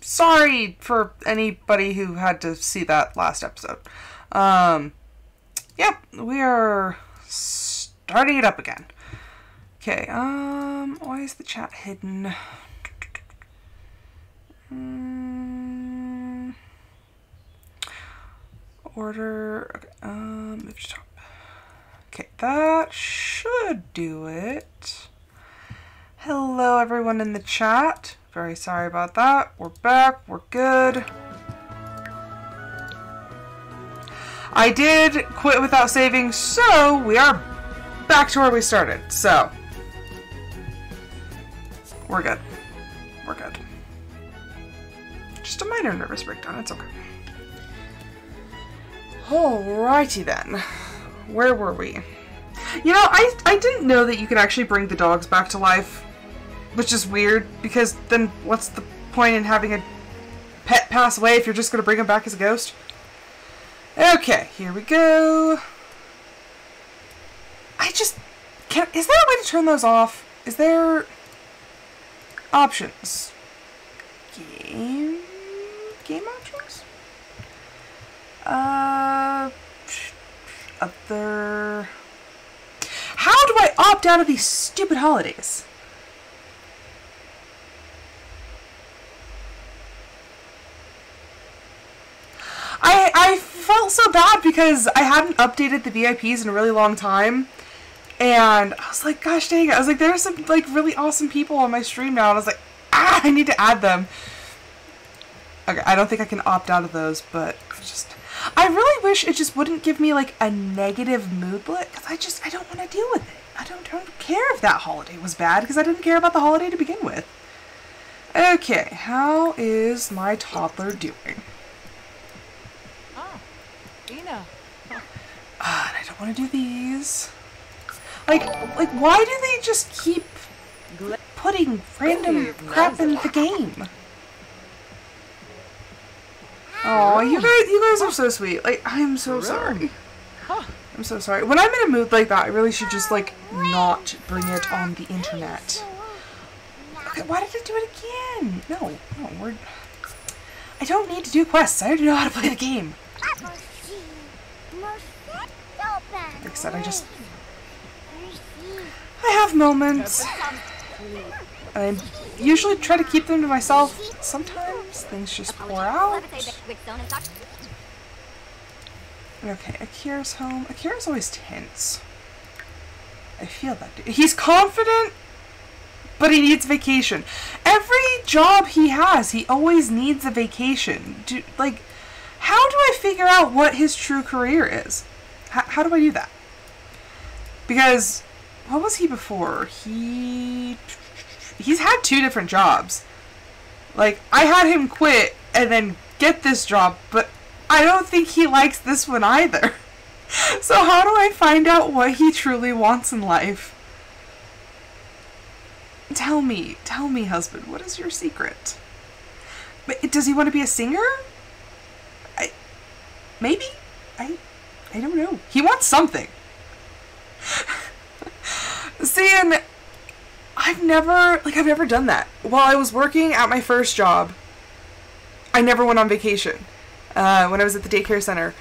Sorry for anybody who had to see that last episode. Yep, we are starting it up again. Okay, why is the chat hidden? Order, okay, move to top. Okay, that should do it. Hello everyone in the chat. Very sorry about that. We're back. We're good. I did quit without saving, so we are back to where we started. So, we're good. We're good. Just a minor nervous breakdown. It's okay. Alrighty then. Where were we? You know, I didn't know that you could actually bring the dogs back to life. Which is weird, because then what's the point in having a pet pass away if you're just going to bring him back as a ghost? Okay, here we go. I just can't... Is there a way to turn those off? Is there... options? Game options? Other... How do I opt out of these stupid holidays? I felt so bad because I hadn't updated the VIPs in a really long time, and I was like, gosh dang it, I was like, there are some like really awesome people on my stream now, and I was like, ah, I need to add them. Okay, I don't think I can opt out of those, but I really wish it just wouldn't give me like a negative moodlet, because I don't want to deal with it. I don't care if that holiday was bad, because I didn't care about the holiday to begin with. Okay, how is my toddler doing? And I don't want to do these. Like, why do they just keep putting random crap in the game? Oh, you guys are so sweet. Like, I'm so sorry. I'm so sorry. When I'm in a mood like that, I really should just like not bring it on the internet. Okay, why did I do it again? No, I don't need to do quests. I already know how to play the game. Like I said, I have moments. I usually try to keep them to myself. Sometimes things just pour out. Okay, Akira's home. Akira's always tense. I feel that dude. He's confident, but he needs vacation. Every job he has, he always needs a vacation. Like, how do I figure out what his true career is? How do I do that? Because what was he before? He's had two different jobs. Like, I had him quit and then get this job, but I don't think he likes this one either. So how do I find out what he truly wants in life? Tell me, husband, what is your secret? But does he want to be a singer? Maybe I don't know. He wants something. See, and I've never done that. While I was working at my first job, I never went on vacation. When I was at the daycare center,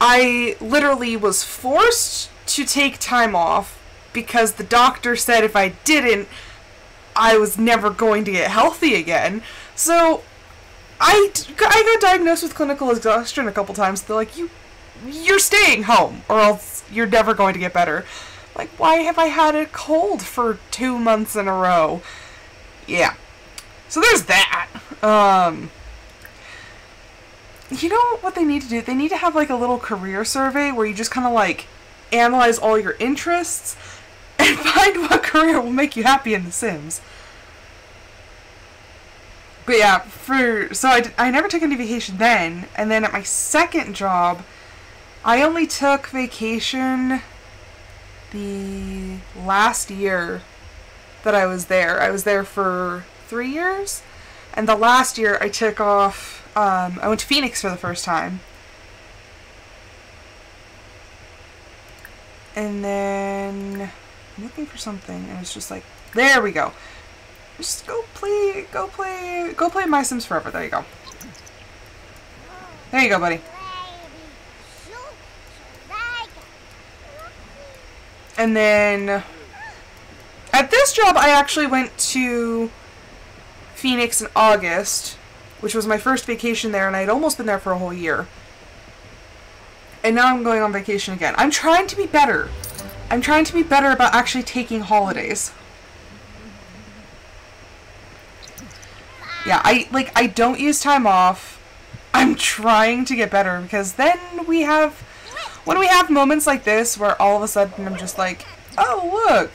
I literally was forced to take time off because the doctor said if I didn't, I was never going to get healthy again. So I got diagnosed with clinical exhaustion a couple times. They're like, you're staying home or else you're never going to get better. Like, why have I had a cold for 2 months in a row? Yeah. So there's that. You know what they need to do? They need to have like a little career survey where you just kind of like analyze all your interests and find what career will make you happy in The Sims. But yeah, so I never took any vacation then, and then at my second job, I only took vacation the last year that I was there. I was there for 3 years, and the last year I took off. I went to Phoenix for the first time. And then I'm looking for something and it's just like, there we go. Just go play My Sims Forever. There you go. There you go, buddy. And then at this job, I actually went to Phoenix in August, which was my first vacation there, and I had almost been there for a whole year. And now I'm going on vacation again. I'm trying to be better. I'm trying to be better about actually taking holidays. Yeah, I don't use time off. I'm trying to get better, because then we have, when we have moments like this where all of a sudden I'm just like, oh look,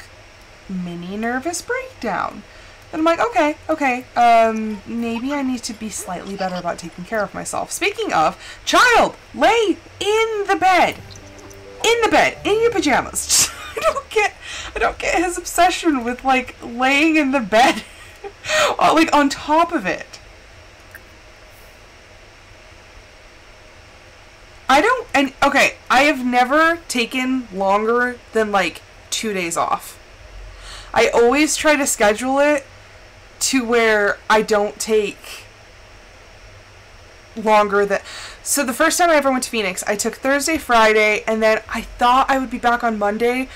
mini nervous breakdown. And I'm like, okay, maybe I need to be slightly better about taking care of myself. Speaking of, child, lay in the bed. In the bed, in your pajamas. I don't get his obsession with, like, laying in the bed, or, like, on top of it. I have never taken longer than, like, 2 days off. I always try to schedule it to where I don't take longer than... So the first time I ever went to Phoenix, I took Thursday, Friday, and then I thought I would be back on Monday,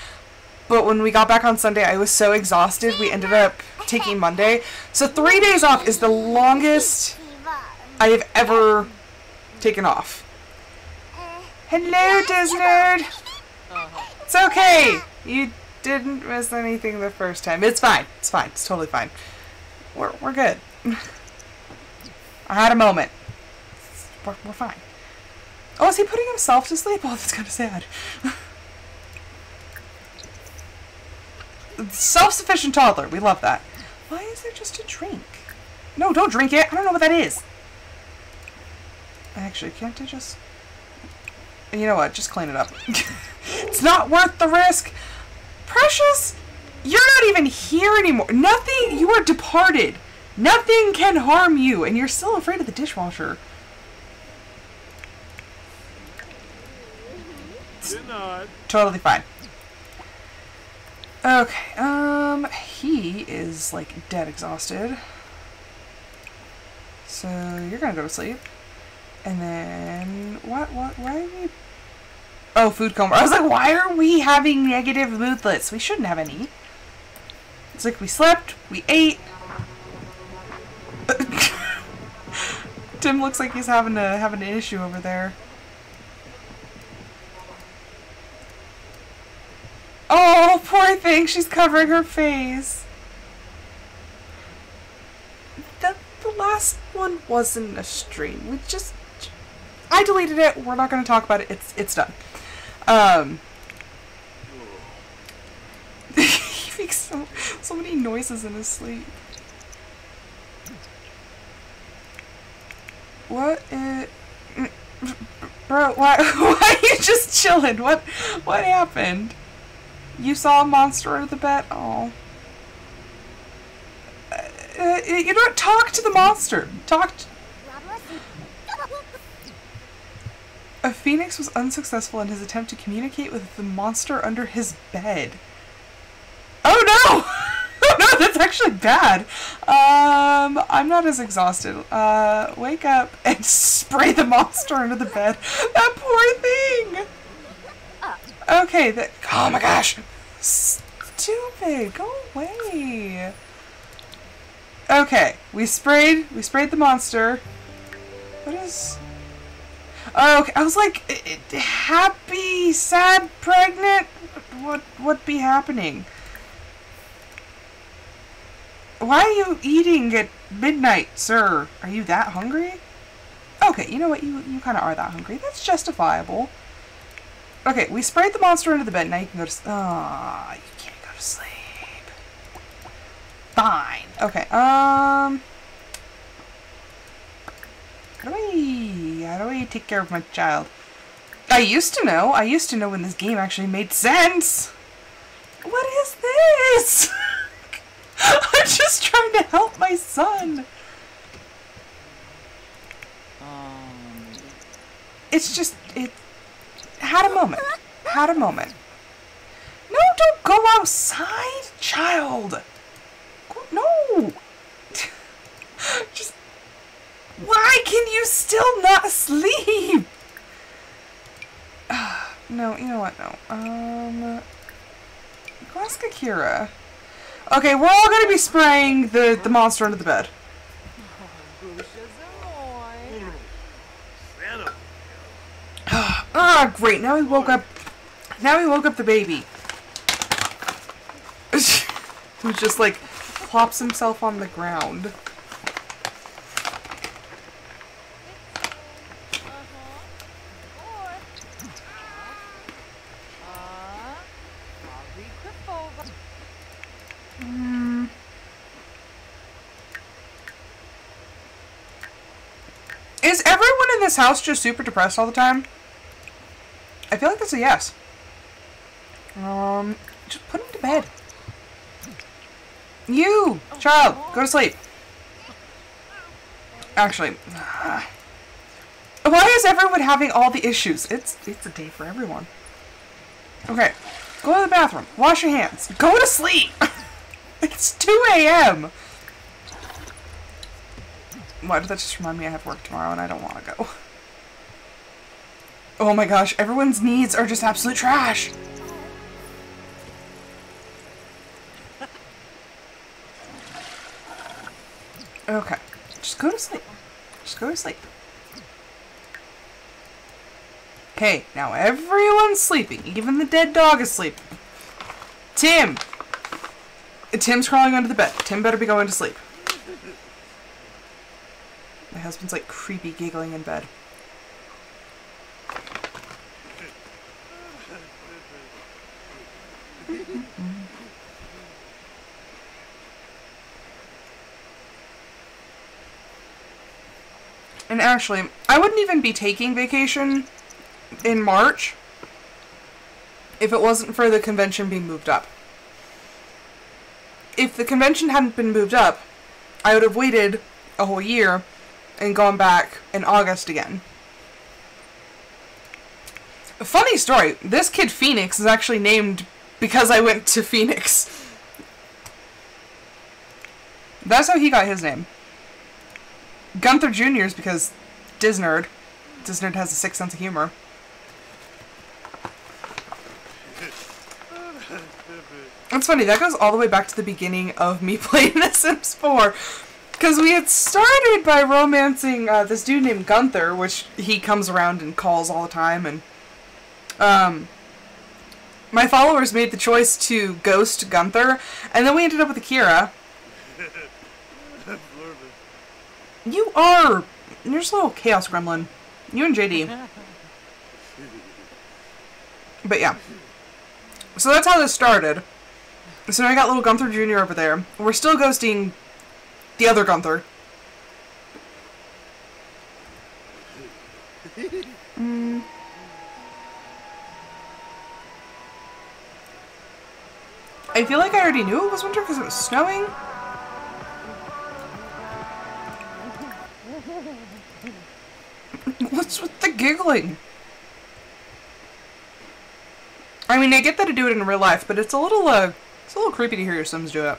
but when we got back on Sunday, I was so exhausted, we ended up taking Monday. So 3 days off is the longest I have ever taken off. Hello, Diznerd! It's okay! You didn't miss anything the first time. It's fine. It's fine. It's totally fine. We're good. I had a moment. We're fine. Oh, is he putting himself to sleep? Oh, that's kind of sad. Self-sufficient toddler. We love that. Why is there just a drink? No, don't drink it. I don't know what that is. Actually, can't I just... You know what? Just clean it up. It's not worth the risk. Precious, you're not even here anymore. Nothing, you are departed. Nothing can harm you, and you're still afraid of the dishwasher. Totally fine. Okay, he is, like, dead exhausted. So, you're gonna go to sleep. And then, why are we... Oh, food coma. I was like, why are we having negative moodlets? We shouldn't have any. It's like we slept, we ate. Tim looks like he's having an issue over there. Oh, poor thing. She's covering her face. The last one wasn't a stream. I deleted it. We're not going to talk about it. It's done. He makes so many noises in his sleep. What? Bro, why are you just chilling? What happened? You saw a monster under the bed? Oh. You know, talk to the monster. Talk to... A phoenix was unsuccessful in his attempt to communicate with the monster under his bed. Oh no! Oh no, that's actually bad. I'm not as exhausted. Wake up and spray the monster under the bed. That poor thing! Okay, that... Oh my gosh! Stupid! Go away! Okay, we sprayed the monster. What is... Oh, okay. I was like, happy, sad, pregnant? What be happening? Why are you eating at midnight, sir? Are you that hungry? Okay, you know what? You kind of are that hungry. That's justifiable. Okay, we sprayed the monster under the bed. Now you can go to... Ah, you can't go to sleep. Fine. Okay, How do I take care of my child? I used to know when this game actually made sense. What is this? I'm just trying to help my son. It's just, it had a moment. No, don't go outside, child. No. Just... Why can you still not sleep? No, you know what, no. Go ask Akira. Okay, we're all gonna be spraying the monster under the bed. Ah, great, now we woke up. Now we woke up the baby. Who just like plops himself on the ground. Is everyone in this house just super depressed all the time? I feel like that's a yes. Just put him to bed. You, child, go to sleep. Actually, why is everyone having all the issues? It's a day for everyone. Okay, go to the bathroom, wash your hands, go to sleep. It's 2 a.m. Why did that just remind me I have work tomorrow and I don't want to go? Oh my gosh, everyone's needs are just absolute trash! Okay, just go to sleep. Just go to sleep. Okay, now everyone's sleeping. Even the dead dog is sleeping. Tim! Tim's crawling under the bed. Tim better be going to sleep. My husband's like creepy giggling in bed. And actually, I wouldn't even be taking vacation in March if it wasn't for the convention being moved up. If the convention hadn't been moved up, I would have waited a whole year and gone back in August again. A funny story, this kid Phoenix is actually named because I went to Phoenix. That's how he got his name. Gunther Jr. is because Diznerd. Diznerd has a sick sense of humor. It's funny, that goes all the way back to the beginning of me playing The Sims 4. Because we had started by romancing this dude named Gunther, which he comes around and calls all the time, and my followers made the choice to ghost Gunther, and then we ended up with Akira. You're just a little chaos gremlin. You and JD. But yeah. So that's how this started. So now I got little Gunther Jr. over there. We're still ghosting the other Gunther. I feel like I already knew it was winter because it was snowing. What's with the giggling? I mean, I get that I do it in real life, but it's a little creepy to hear your Sims do it.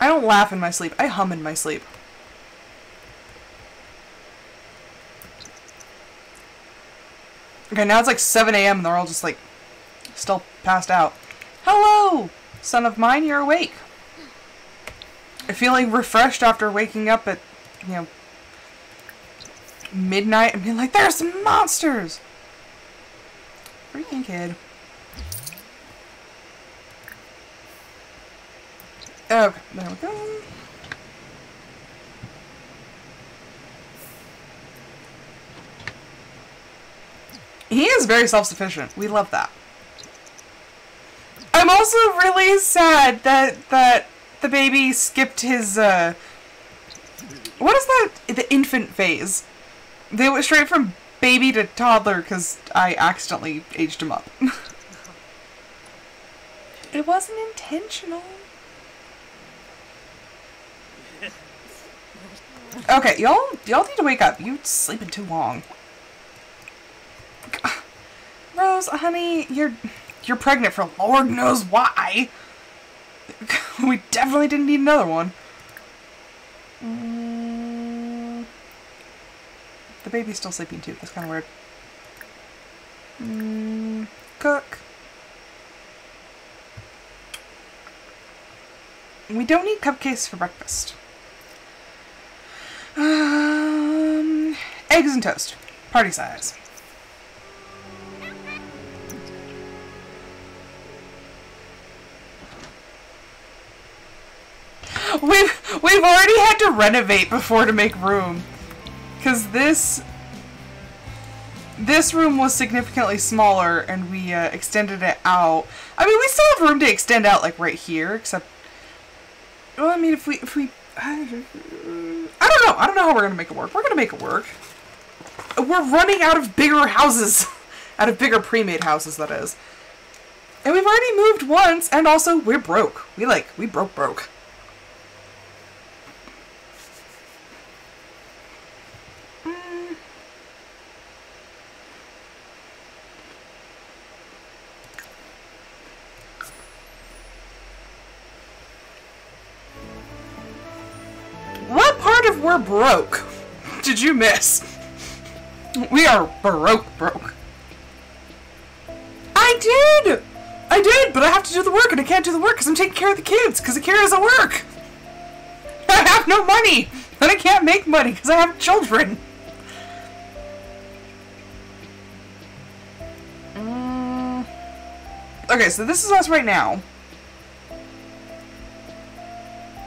I don't laugh in my sleep. I hum in my sleep. Okay, now it's like 7 a.m. and they're all just like, still passed out. Hello, son of mine, you're awake. I'm feeling refreshed after waking up at, you know, midnight and being like, there's some monsters! Freaking kid. Okay, there we go. He is very self-sufficient. We love that. I'm also really sad that the baby skipped his, what is that? The infant phase. They went straight from baby to toddler because I accidentally aged him up. It wasn't intentional. Okay, y'all need to wake up. You're sleeping too long. Rose, honey, you're pregnant for Lord knows why. We definitely didn't need another one. The baby's still sleeping too. That's kind of weird. Cook. We don't need cupcakes for breakfast. Eggs and toast. Party size. We've already had to renovate before to make room. Because this room was significantly smaller and we extended it out. I mean, we still have room to extend out like right here, except, well, I mean, if we I don't know how we're gonna make it work. We're gonna make it work. We're running out of bigger houses. Out of bigger pre-made houses, that is. And we've already moved once, and also we're broke. We broke. We're broke. Did you miss? We are broke. I did, but I have to do the work, and I can't do the work because I'm taking care of the kids because Akira is at work. I have no money, and I can't make money because I have children. Okay, so this is us right now.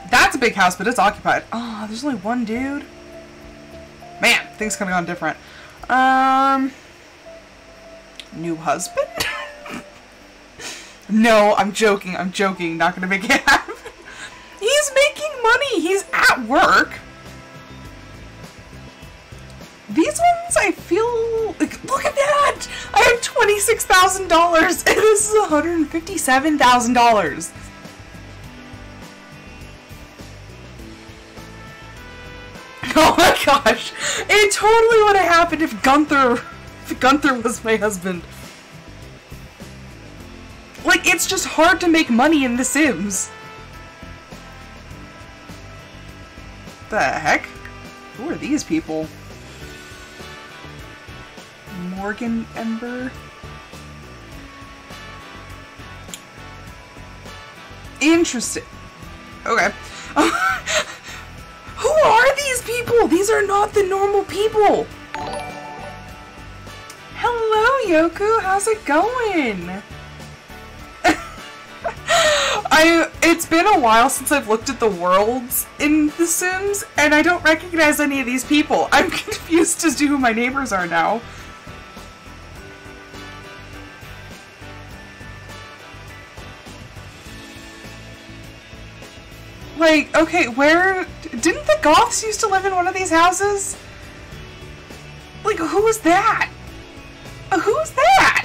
That's a big house, but it's occupied. Oh, there's only one dude. Man, things coming on different. New husband? No, I'm joking. Not gonna make it happen. He's making money. He's at work. These ones, I feel like, look at that. I have $26,000 and this is $157,000. Oh my gosh, it totally would have happened if Gunther was my husband. Like, it's just hard to make money in The Sims. The heck? Who are these people? Morgan Ember? Interesting. Okay. Who are these people? These are not the normal people. Hello, Yoku. How's it going? It's been a while since I've looked at the worlds in The Sims, and I don't recognize any of these people. I'm confused as to who my neighbors are now. Like, okay, where... Didn't the Goths used to live in one of these houses? Like, who was that? Who's that?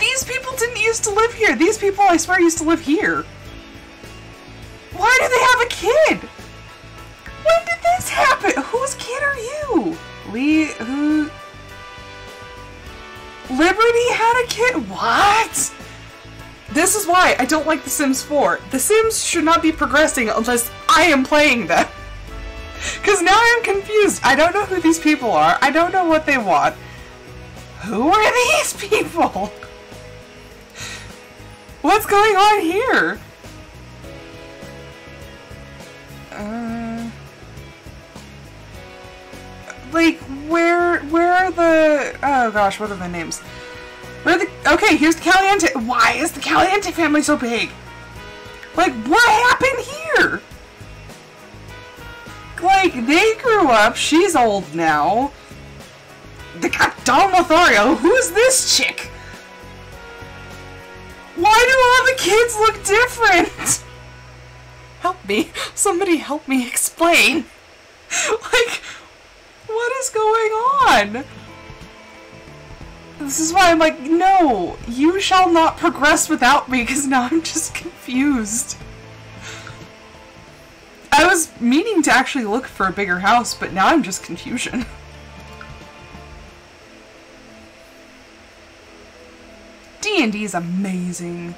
These people didn't used to live here. These people, I swear, used to live here. Why do they have a kid? When did this happen? Whose kid are you? Liberty had a kid? What? This is why I don't like The Sims 4. The Sims should not be progressing unless I am playing them. Because now I'm confused. I don't know who these people are. I don't know what they want. Who are these people? What's going on here? Like, where are the... Oh gosh, what are the names? Okay, here's the Caliente. Why is the Caliente family so big? Like, what happened here? Like, they grew up. She's old now. They got Don Lothario. Who's this chick? Why do all the kids look different? Help me. Somebody help me explain. Like, what is going on? This is why I'm like, no, you shall not progress without me, because now I'm just confused. I was meaning to actually look for a bigger house, but now I'm just confusion. D&D is amazing.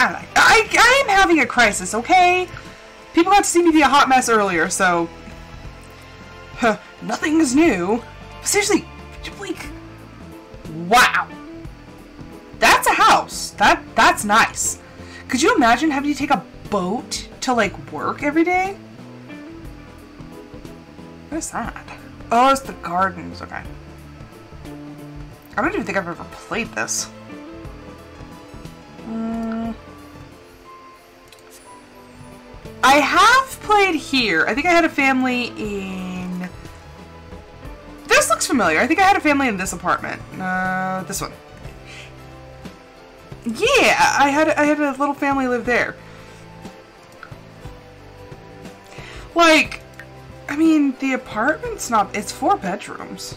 I am having a crisis, okay? People got to see me be a hot mess earlier, so... Huh, nothing is new. But seriously, like... Wow. That's a house. That's nice. Could you imagine having to take a boat to, like, work every day? What is that? Oh, it's the gardens. Okay. I don't even think I've ever played this. I have played here. I think I had a family in... This looks familiar. I think I had a family in this apartment. This one. Yeah, I had a little family live there. Like, I mean, the apartment's not... It's 4 bedrooms.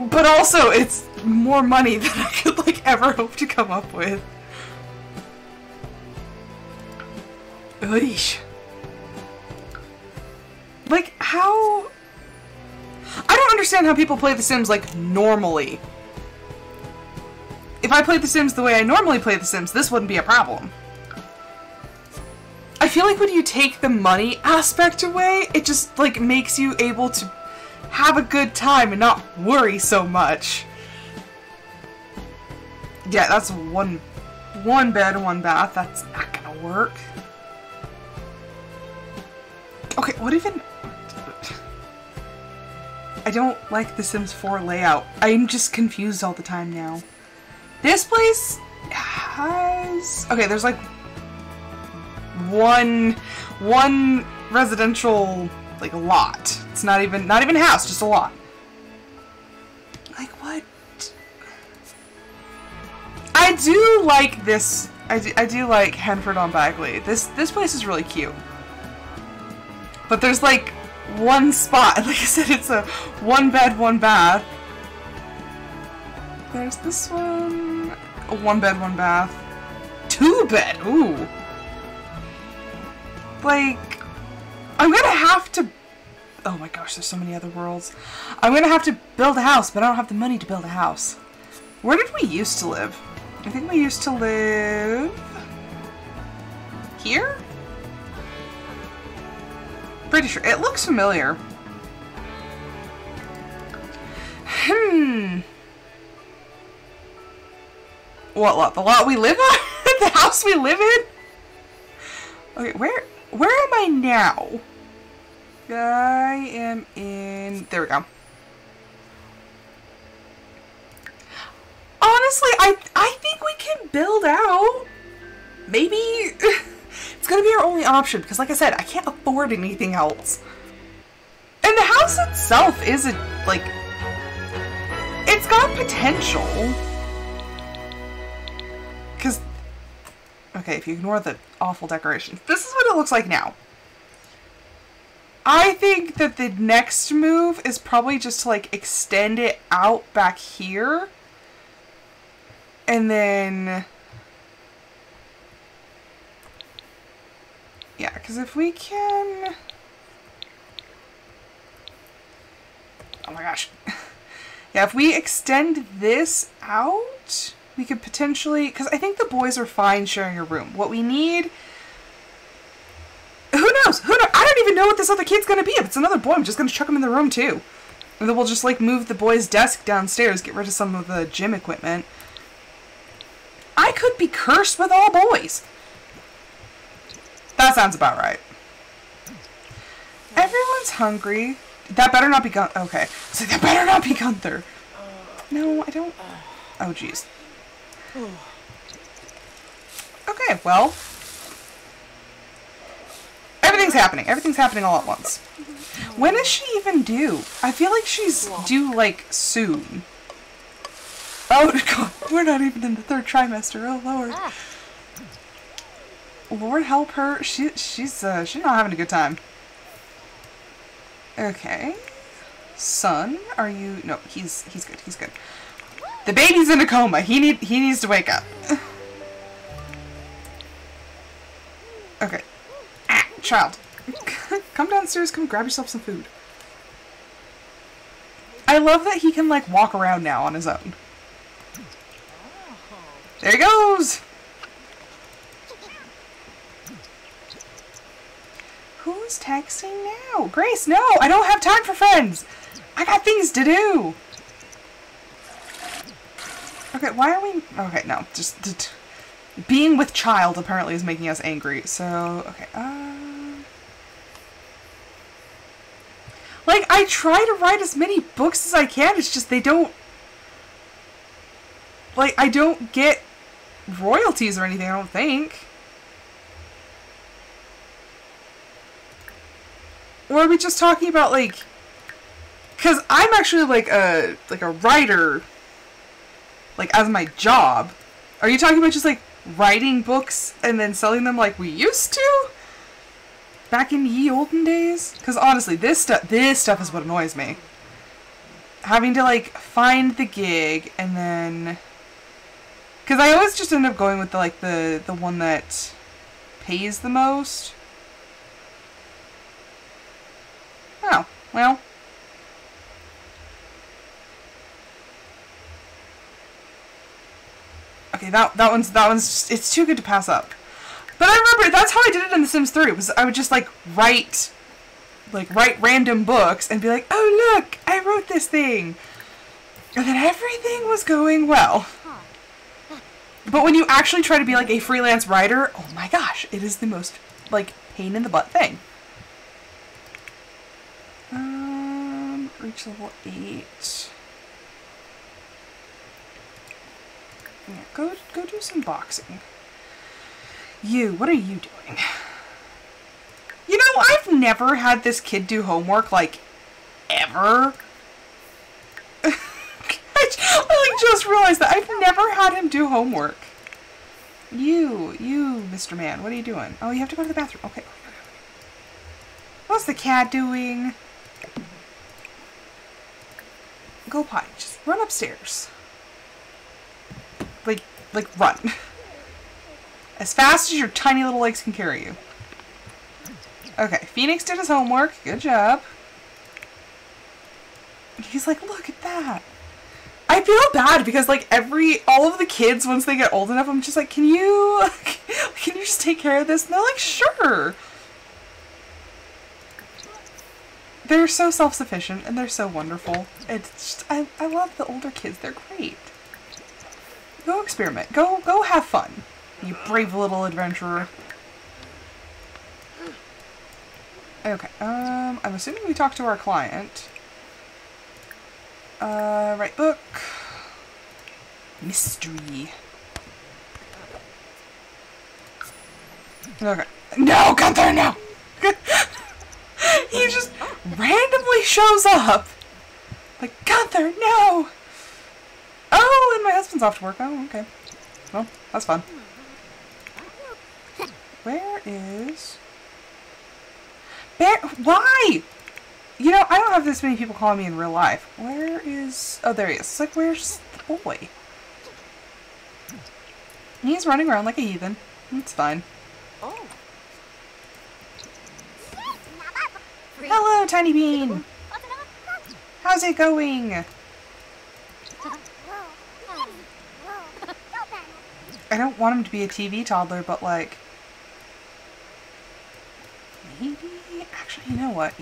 But also, it's more money than I could, like, ever hope to come up with. Eesh. Like, how... I don't understand how people play The Sims, like, normally. If I played The Sims the way I normally play The Sims, this wouldn't be a problem. I feel like when you take the money aspect away, it just, like, makes you able to have a good time and not worry so much. Yeah, that's one bed, 1 bath. That's not gonna work. Okay, what even... I don't like The Sims 4 layout. I'm just confused all the time now. This place has... Okay, there's like... one residential, like, lot. It's not even a house, just a lot. Like, what? I do like this. I do like Henford-on-Bagley. This place is really cute. But there's like one spot. Like I said, it's a 1 bed, 1 bath. There's this one. A 1 bed, 1 bath. 2 bed. Ooh. Like, I'm gonna have to... Oh my gosh, there's so many other worlds. I'm gonna have to build a house, but I don't have the money to build a house. Where did we used to live? I think we used to live... here? Pretty sure. It looks familiar. What lot? The lot we live on? The house we live in? Okay, where am I now? I am in... There we go. Honestly, I think we can build out. Maybe it's going to be our only option because, like I said, I can't afford anything else. And the house itself is a, like... It's got potential. Because... Okay, if you ignore the awful decorations, this is what it looks like now. I think that the next move is probably just to, like, extend it out back here. And then... because if we can... Oh my gosh. Yeah, if we extend this out, we could potentially... Because I think the boys are fine sharing a room. What we need... Who knows? Who knows? I don't even know what this other kid's going to be. If it's another boy, I'm just going to chuck him in the room, too. And then we'll just, like, move the boys' desk downstairs, get rid of some of the gym equipment. I could be cursed with all boys. That sounds about right. Everyone's hungry. That better not be Gunther. Okay. So that better not be Gunther. No, I don't. Oh, jeez. Okay, well. Everything's happening. Everything's happening all at once. When is she even due? I feel like she's due, like, soon. Oh, God. We're not even in the third trimester. Oh, Lord. Lord help her. She's not having a good time. Okay. Son, are you... No, he's good. He's good. The baby's in a coma. He needs to wake up. Okay. Ah, child. Come downstairs. Come grab yourself some food. I love that he can, like, walk around now on his own. There he goes! Who's texting now? Grace, no! I don't have time for friends! I got things to do! Okay, why are we... Okay, no. Just being with child apparently is making us angry. So, okay. Like, I try to write as many books as I can. It's just they don't... Like, I don't get royalties or anything, I don't think. Or are we just talking about, like... Because I'm actually, like a writer, like, as my job. Are you talking about just, like, writing books and then selling them like we used to? Back in ye olden days? Because, honestly, this stuff is what annoys me. Having to, like, find the gig and then... Because I always just end up going with, the one that pays the most. Oh, well. Okay, that one's just, it's too good to pass up. But I remember, that's how I did it in The Sims 3, was I would just, like, write random books and be like, oh, look, I wrote this thing. And then everything was going well. But when you actually try to be, like, a freelance writer, oh my gosh, it is the most, like, pain in the butt thing. Reach level 8. Yeah, go do some boxing. You, what are you doing? You know, I've never had this kid do homework, like, ever. I just realized that I've never had him do homework. You, Mr. Man, what are you doing? Oh, you have to go to the bathroom. Okay. What's the cat doing? Go potty. Just run upstairs. Like run. As fast as your tiny little legs can carry you. Okay, Phoenix did his homework. Good job. He's like, look at that. I feel bad because, like, all of the kids, once they get old enough, I'm just like, can you just take care of this? And they're like, sure. They're so self-sufficient and they're so wonderful. It's just, I love the older kids. They're great. Go experiment. Go have fun. You brave little adventurer. Okay. I'm assuming we talked to our client. Right book. Mystery. Okay. No, Gunther, no! He just randomly shows up. Like, Gunther, no! Oh, and my husband's off to work. Oh, okay. Well, that's fun. Where is... Why? You know, I don't have this many people calling me in real life. Where is... Oh, there he is. It's like, where's the boy? He's running around like a heathen. It's fine. Oh. Hello, Tiny Bean! How's it going? I don't want him to be a TV toddler, but like... maybe... actually, you know what?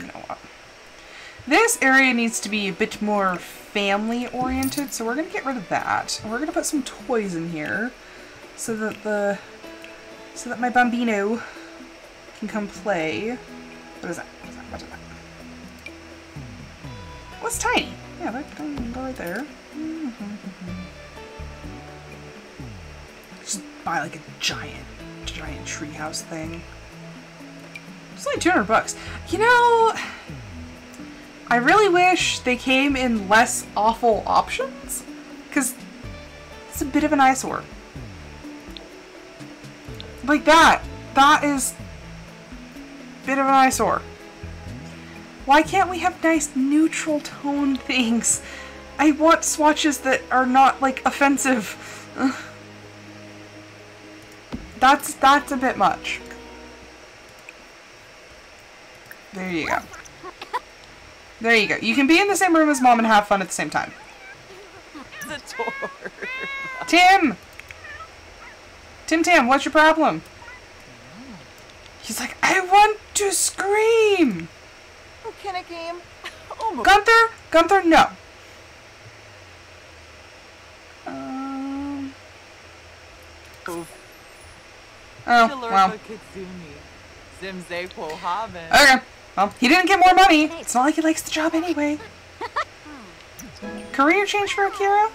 This area needs to be a bit more family-oriented, so we're going to get rid of that. And we're going to put some toys in here so that my bambino can come play. What is that? Oh, it's tiny. Yeah, that can go right there. Just buy like a giant treehouse thing. It's only $200. You know, I really wish they came in less awful options, because it's a bit of an eyesore. Like that is a bit of an eyesore. Why can't we have nice neutral tone things? I want swatches that are not like offensive. Ugh. That's a bit much. There you go. There you go. You can be in the same room as mom and have fun at the same time. The door. Tim! Tim, what's your problem? He's like, I want to scream! Can I game? Gunther, no. Oh, wow. Okay. Well, he didn't get more money. It's not like he likes the job anyway. Career change for Akira?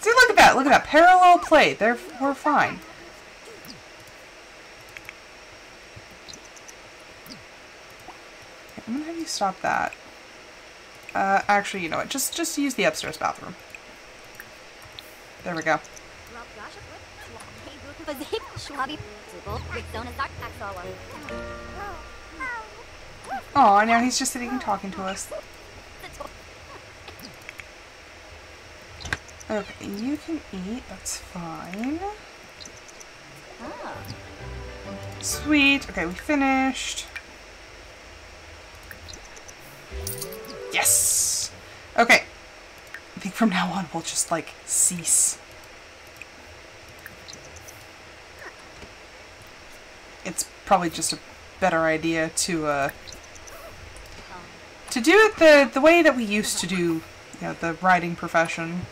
See, look at that. Parallel play. We're fine. I'm gonna have you stop that. Actually, you know what? Just use the upstairs bathroom. There we go. Oh, now he's just sitting and talking to us. Okay, you can eat, that's fine. Sweet, okay, we finished. Yes! Okay, I think from now on we'll just, like, cease. It's probably just a better idea to do it the way that we used to do, you know, the writing profession.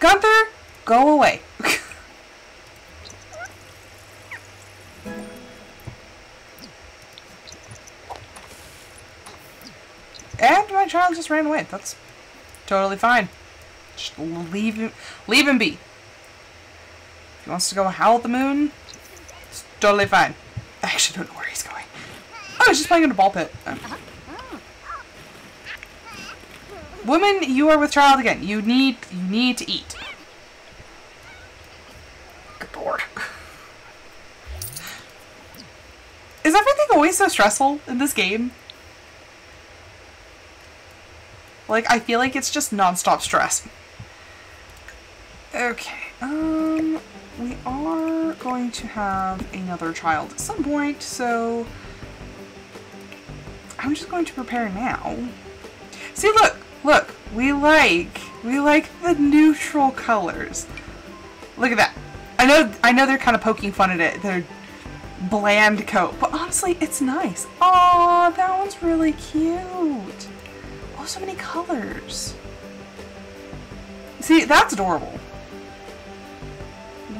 Gunther, go away. And my child just ran away. That's totally fine. Just leave him be. If he wants to go howl at the moon, it's totally fine. I actually don't know where he's going. Oh, he's just playing in a ball pit. Oh. Woman, you are with child again. You need to eat. Good lord. Is everything always so stressful in this game? Like, I feel like it's just non-stop stress. Okay, we are going to have another child at some point, so I'm just going to prepare now. See, look, we like the neutral colors. Look at that. I know they're kind of poking fun at it, their bland coat, but honestly, it's nice. Aw, that one's really cute. Oh, so many colors. See, that's adorable.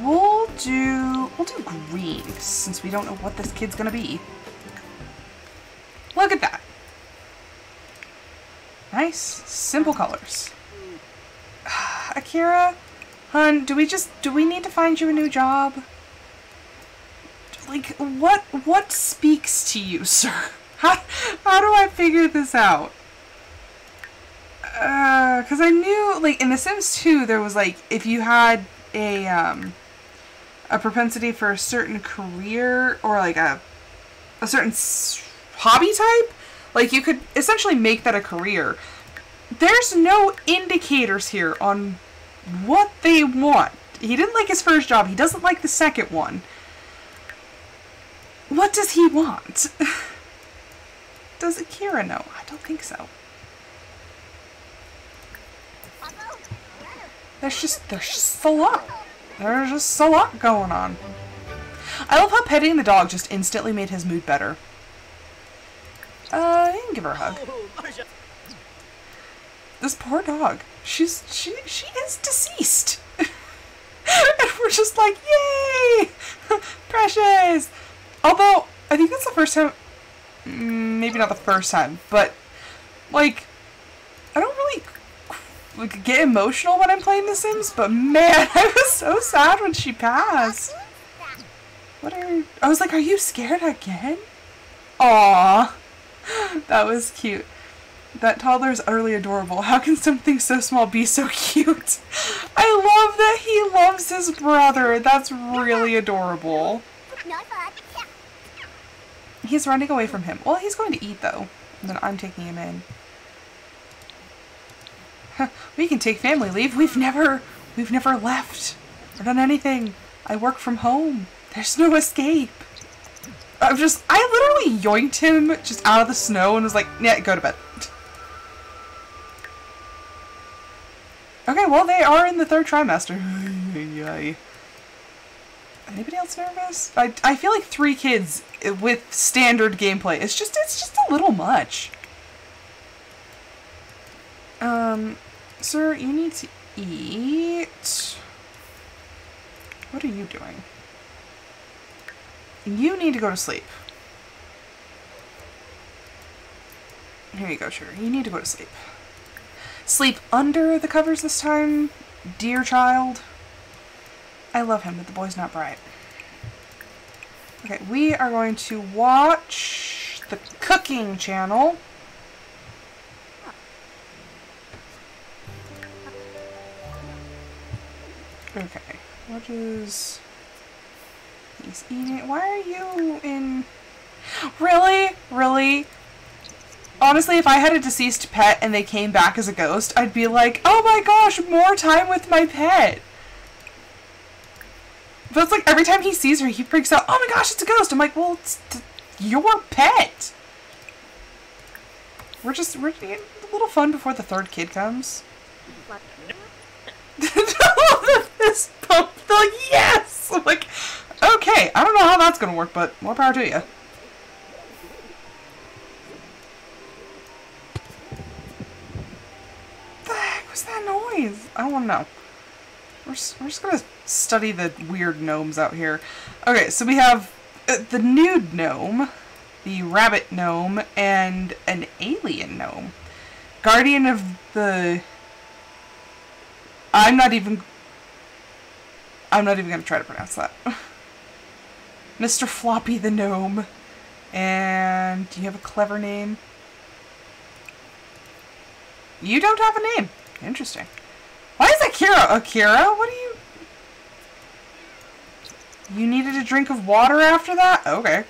We'll do green, since we don't know what this kid's gonna be. Look at that. Nice, simple colors. Akira, hun, do we need to find you a new job? Like, what speaks to you, sir? How do I figure this out? Because I knew, like, in The Sims 2, there was, like, if you had a propensity for a certain career or, like, a certain hobby type, like, you could essentially make that a career. There's no indicators here on what they want. He didn't like his first job. He doesn't like the second one. What does he want? Does Akira know? I don't think so. There's just a lot. There's just a lot going on. I love how petting the dog just instantly made his mood better. He can give her a hug. This poor dog. She is deceased. And we're just like, yay! Precious! Although, I think that's the first time, maybe not the first time, but, like, I don't really like get emotional when I'm playing The Sims, but man, I was so sad when she passed. I was like, are you scared again? Aww. That was cute. That toddler is utterly adorable. How can something so small be so cute? I love that he loves his brother. That's really adorable. He's running away from him. Well, he's going to eat, though. And then I'm taking him in. Huh, we can take family leave. We've never left or done anything. I work from home. There's no escape. I literally yoinked him just out of the snow and was like, yeah, go to bed. Okay, well, they are in the third trimester. Anybody else nervous? I feel like 3 kids with standard gameplay. It's just a little much. Sir, you need to eat. What are you doing? You need to go to sleep. Here you go, Sir. You need to go to sleep. Sleep under the covers this time, dear child. I love him, but the boy's not bright. Okay, we are going to watch the cooking channel. Okay, what is... He's eating... Why are you in... Really? Really? Honestly, if I had a deceased pet and they came back as a ghost, I'd be like, oh my gosh, more time with my pet. But it's like every time he sees her, he freaks out, oh my gosh, it's a ghost. I'm like, well, it's your pet. We're getting a little fun before the third kid comes. This pump, they're like, yes! I'm like, okay, I don't know how that's gonna work, but more power to you. That noise? I don't want to know. We're just going to study the weird gnomes out here. Okay, so we have the nude gnome, the rabbit gnome, and an alien gnome. Guardian of the... I'm not even going to try to pronounce that. Mr. Floppy the gnome. And do you have a clever name? You don't have a name. Interesting. Why is Akira? Akira? What are you... You needed a drink of water after that? Okay.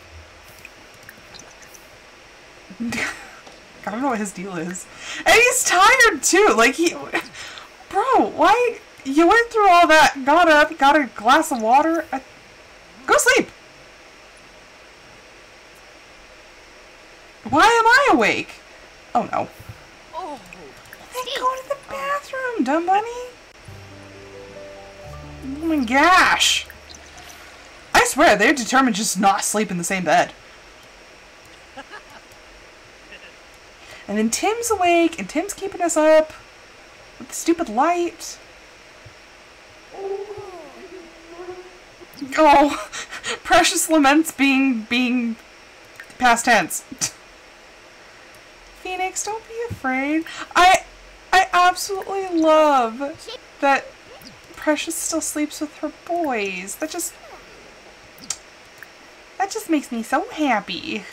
I don't know what his deal is. And he's tired too. Like he... Bro, why... You went through all that, got up, got a glass of water. Go sleep. Why am I awake? Oh no. Go to the bathroom, dumb bunny. Oh my gosh. I swear, they're determined just to not sleep in the same bed. And then Tim's awake, and Tim's keeping us up with the stupid light. Oh, Precious laments being past tense. Phoenix, don't be afraid. I absolutely love that Precious still sleeps with her boys. That just makes me so happy.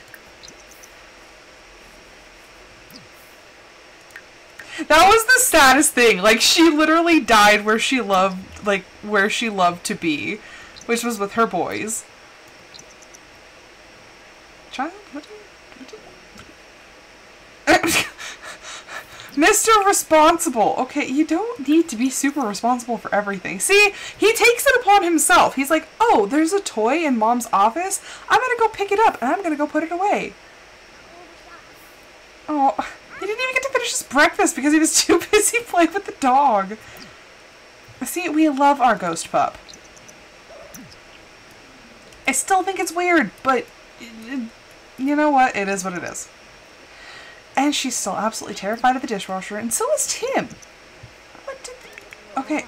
That was the saddest thing. Like, she literally died where she loved, like, where she loved to be, which was with her boys. Child, what do you... Mr. Responsible. Okay, you don't need to be super responsible for everything. See, he takes it upon himself. He's like, oh, there's a toy in Mom's office. I'm gonna go pick it up and I'm gonna go put it away. Oh, he didn't even get to finish his breakfast because he was too busy playing with the dog. See, we love our ghost pup. I still think it's weird, but you know what? It is what it is. And she's still absolutely terrified of the dishwasher, and so is Tim. What did they... Okay.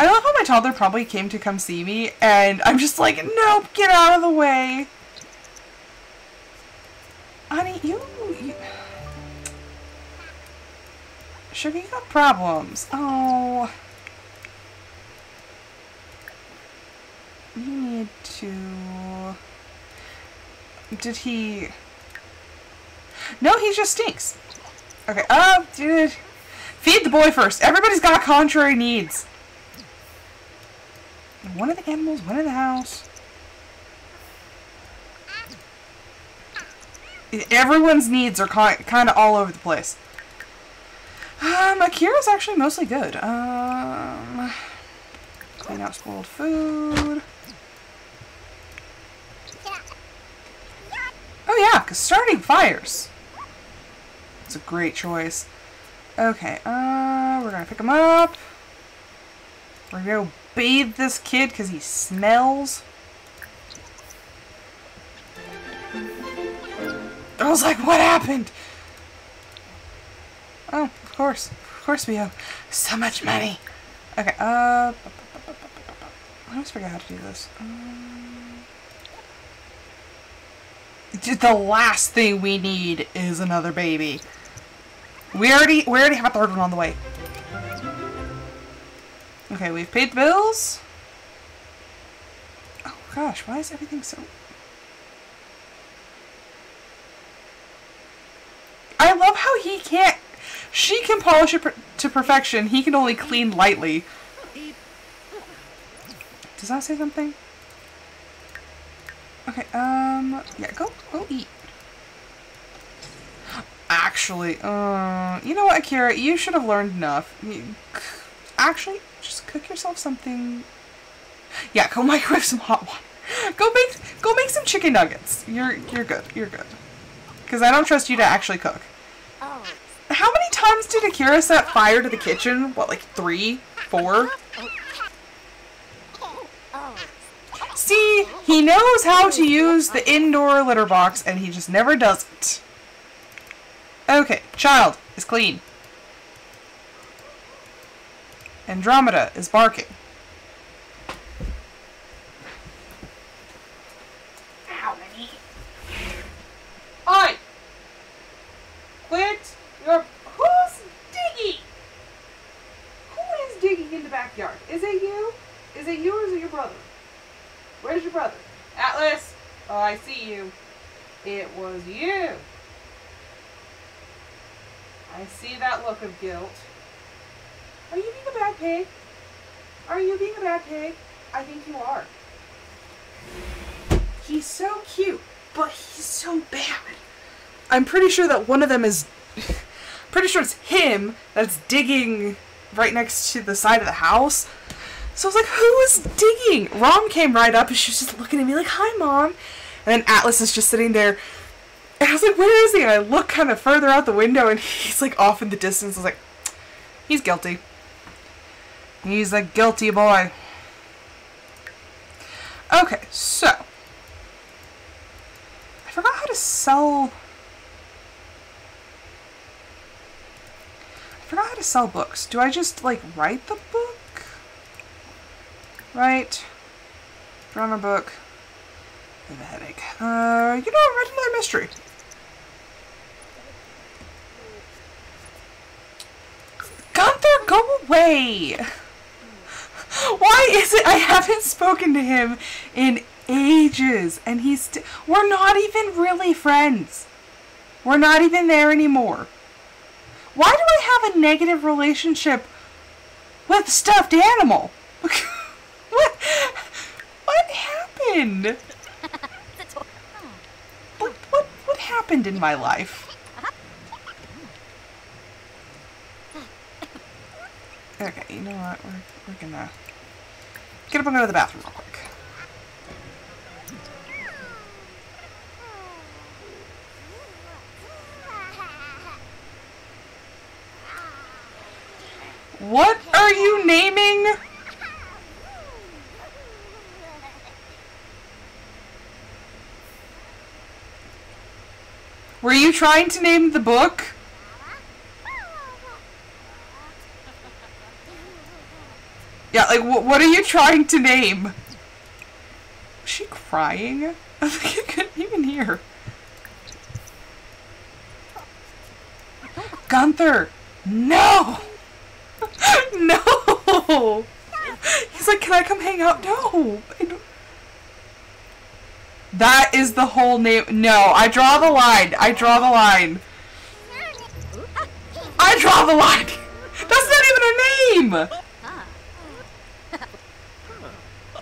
I love how my toddler probably came to come see me, and I'm just like, nope, get out of the way. Honey, you... Sugar, you got problems. Oh. You need to... Did he... No, he just stinks. Okay, dude. Feed the boy first. Everybody's got contrary needs. One of the animals, one of the house. Everyone's needs are kind of all over the place. Akira's actually mostly good. Clean out spoiled food. Oh yeah, because starting fires. It's a great choice. Okay, we're gonna pick him up. We're gonna go bathe this kid because he smells. I was like, what happened? Oh, of course we have so much money. Okay, I always forget how to do this. The last thing we need is another baby. We already have a third one on the way. Okay, we've paid the bills. Oh gosh, why is everything so... I love how he can't... She can polish it to perfection. He can only clean lightly. Does that say something? Okay, yeah, go eat. Actually, you know what, Akira, you should have learned enough. Actually, just cook yourself something. Yeah, go microwave some hot water. Go make some chicken nuggets. You're good, you're good. Because I don't trust you to actually cook. Oh. How many times did Akira set fire to the kitchen? What, like 3, 4? See, he knows how to use the indoor litter box, and he just never does it. Okay, child is clean. Andromeda is barking. How many? Oi! Quit your... Who's digging? Who is digging in the backyard? Is it you? Is it you or is it your brother? Where's your brother? Atlas! Oh, I see you. It was you. I see that look of guilt. Are you being a bad pig? Are you being a bad pig? I think you are. He's so cute, but he's so bad. I'm pretty sure that one of them is... pretty sure it's him that's digging right next to the side of the house. So I was like, who is digging? Ron came right up and she was just looking at me like, hi, Mom. And then Atlas is just sitting there. And I was like, where is he? And I look kind of further out the window and he's like off in the distance. I was like, he's guilty. He's a guilty boy. Okay, so. I forgot how to sell. I forgot how to sell books. Do I just like write the book? Right, drawn a book. I have a headache. You know, I read another mystery. Gunther, go away! Why is it I haven't spoken to him in ages, and he's we're not even really friends. We're not even there anymore. Why do I have a negative relationship with a stuffed animal? What happened? What happened in my life? Okay, you know what? We're gonna get up and go to the bathroom real quick. What are you naming? Were you trying to name the book? Yeah, like, what are you trying to name? Was she crying? I think you couldn't even hear. Gunther! No! No! He's like, can I come hang out? No! I don't. That is the whole name. No, I draw the line. I draw the line. I draw the line. That's not even a name.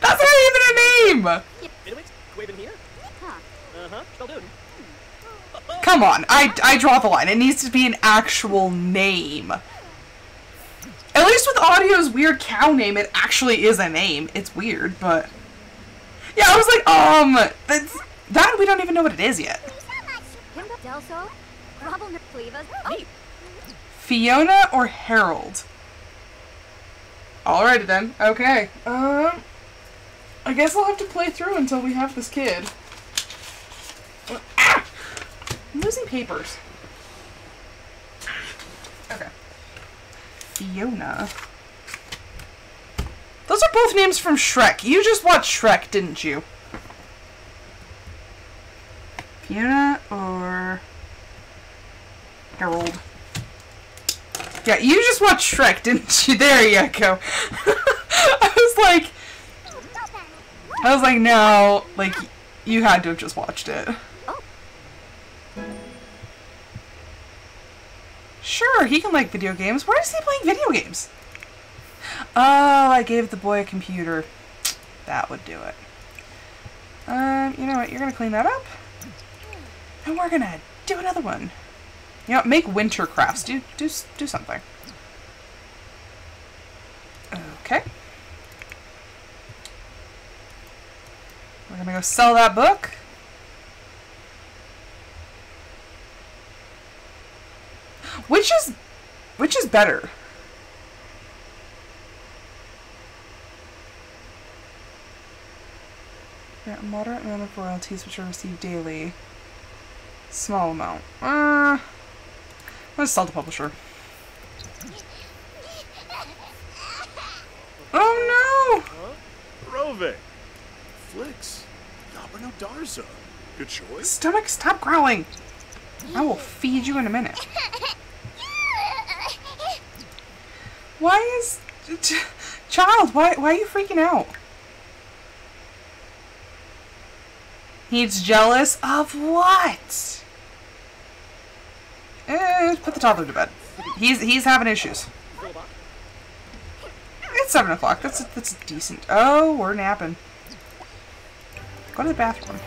That's not even a name. Come on. I draw the line. It needs to be an actual name. At least with Audio's weird cow name, it actually is a name. It's weird, but... Yeah, I was like, that we don't even know what it is yet. Fiona or Harold? Alrighty then, okay. I guess I'll have to play through until we have this kid. Ah! I'm losing papers. Okay. Fiona. Those are both names from Shrek. You just watched Shrek, didn't you? Fiona or Harold? Yeah, you just watched Shrek, didn't you? There you go. I was like, no, like, you had to have just watched it. Sure, he can like video games. Where is he playing video games? Oh, I gave the boy a computer. That would do it. You know what? You're gonna clean that up. And we're gonna do another one. You know what? Make winter crafts. Do something. Okay. We're gonna go sell that book. Which is better? A moderate amount of royalties which are received daily. Small amount. I'm gonna sell to publisher. Oh no! Rove! Flicks! Yabano Darza! Good choice. Stomach, stop growling! I will feed you in a minute. Why is... Child, why are you freaking out? He's jealous of what? Put the toddler to bed. He's having issues. It's 7 o'clock. That's decent. Oh, we're napping. Go to the bathroom.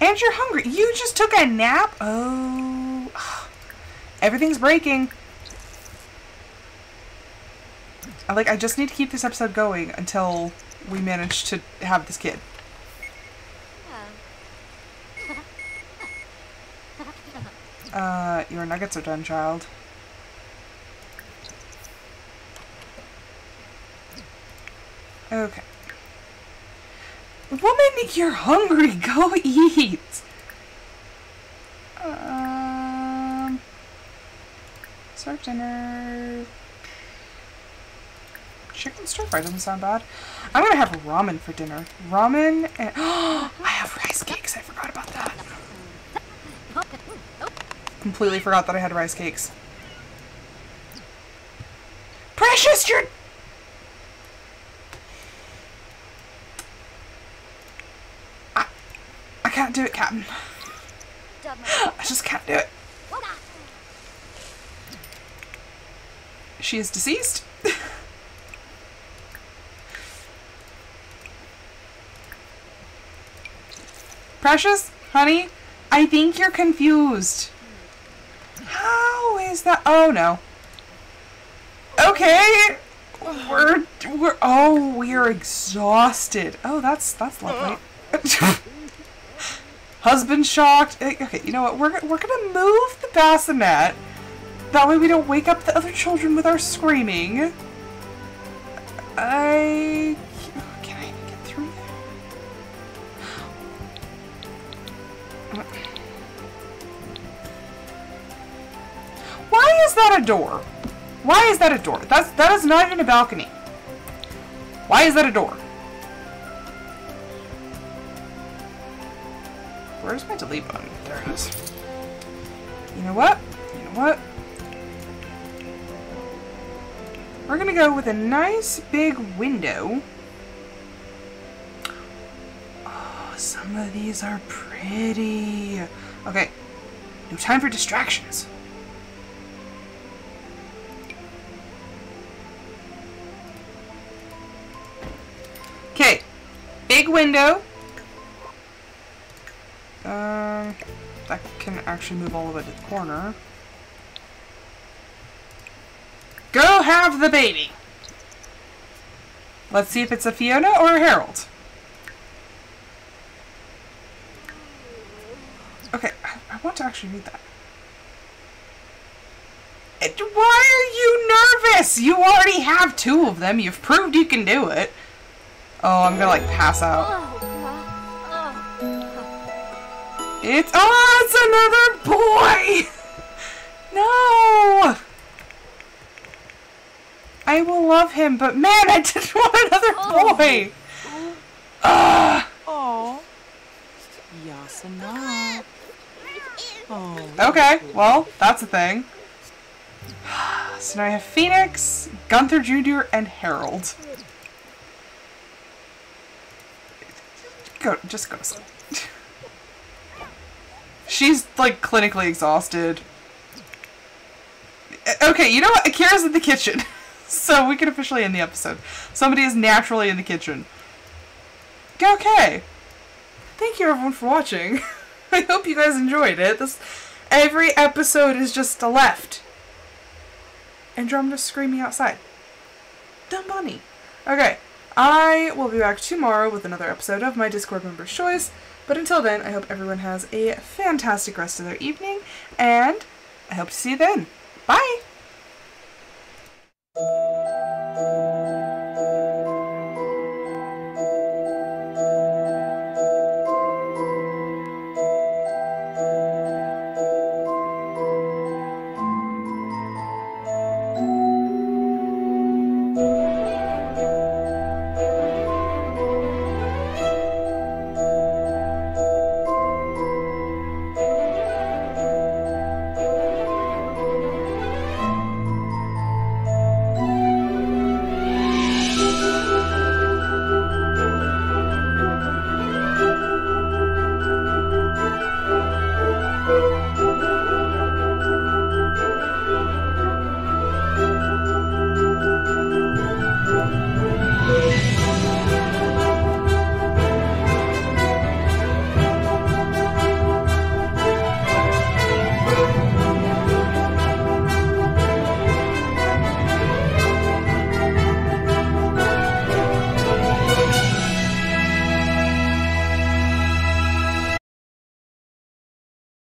And you're hungry. You just took a nap? Oh, everything's breaking. I just need to keep this episode going until we manage to have this kid. Your nuggets are done, child. Okay. Woman, you're hungry. Go eat. Serve dinner. Chicken stir fry doesn't sound bad. I'm gonna have ramen for dinner. Ramen and... Oh, I have rice cakes. I forgot about that. Completely forgot that I had rice cakes. Precious, you're... I can't do it, Captain. I just can't do it. She is deceased. Precious, honey, I think you're confused. How is that? Oh, no. Okay. We're exhausted. Oh, that's lovely. Husband shocked. Okay, you know what? We're gonna move the bassinet. That way we don't wake up the other children with our screaming. Can I even get through there? Why is that a door? Why is that a door? That is not even a balcony. Why is that a door? Where's my delete button? There it is. You know what? You know what? We're gonna go with a nice big window. Oh, some of these are pretty. Okay. No time for distractions. Okay. Big window. That can actually move all the way to the corner. Go have the baby! Let's see if it's a Fiona or a Harold. Okay, I want to actually read that. Why are you nervous? You already have two of them. You've proved you can do it. Oh, I'm gonna, like, pass out. It's it's another boy. No, I will love him, but man, I just want another boy. Okay, well, that's a thing. So now I have Phoenix, Gunther Jr., and Harold. Just go to sleep. She's, like, clinically exhausted. Okay, you know what? Akira's in the kitchen. So we can officially end the episode. Somebody is naturally in the kitchen. Okay. Thank you, everyone, for watching. I hope you guys enjoyed it. Every episode is just a left. Andromeda screaming outside. Dumb bunny. Okay. I will be back tomorrow with another episode of my Discord member's choice. But until then, I hope everyone has a fantastic rest of their evening, and I hope to see you then. Bye!